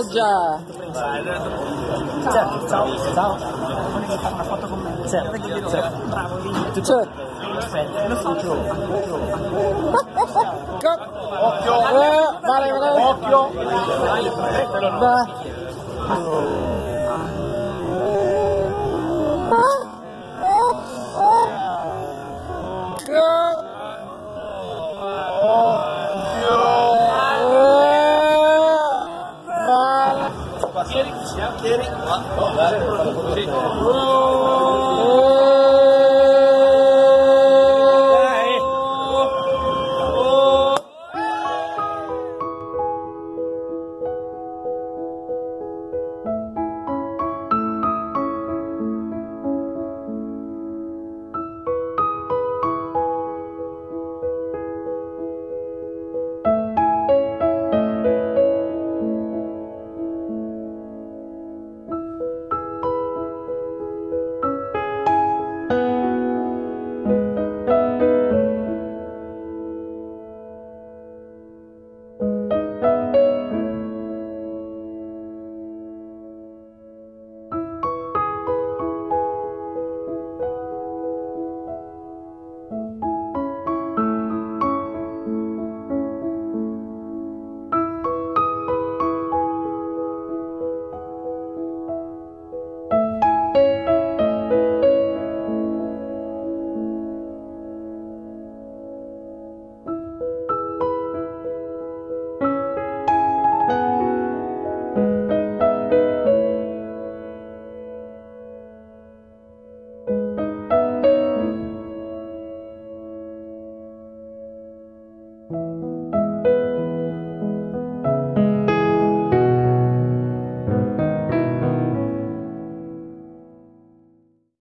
Appoggia! Ciao! Ciao! Ciao! Vuoi fare una foto con me? Certo! Bravo! Certo! Aspetta! Lo so! Occhio! Vale! Occhio! Tieni qua.